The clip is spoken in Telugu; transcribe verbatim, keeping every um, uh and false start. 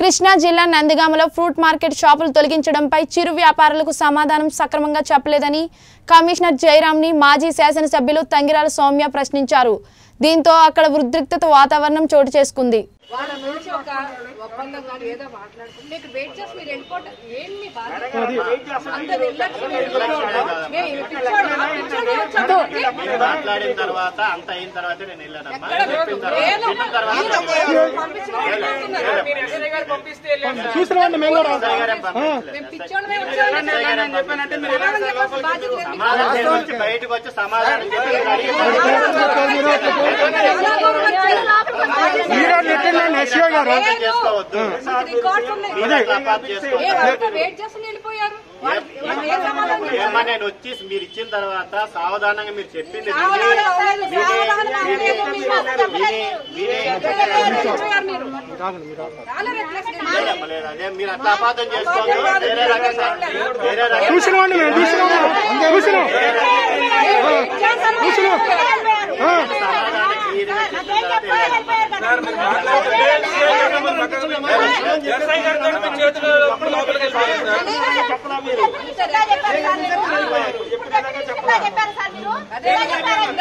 కృష్ణా జిల్లా నందిగామలో ఫ్రూట్ మార్కెట్ షాపులు తొలగించడంపై చిరు వ్యాపారులకు సమాధానం సక్రమంగా చెప్పలేదని కమిషనర్ జయరామ్ని మాజీ శాసనసభ్యులు తంగిరాల సౌమ్య ప్రశ్నించారు. దీంతో అక్కడ ఉద్రిక్తత వాతావరణం చోటు చేసుకుంది. బయటకు వచ్చి సమాధానం నేను వచ్చి మీరు ఇచ్చిన తర్వాత సావధానంగా మీరు చెప్పింది అదే మీరు అట్లా అపార్థం చేసుకోండి. వేరే రకంగా వేరే రకంగా చెప్పారు.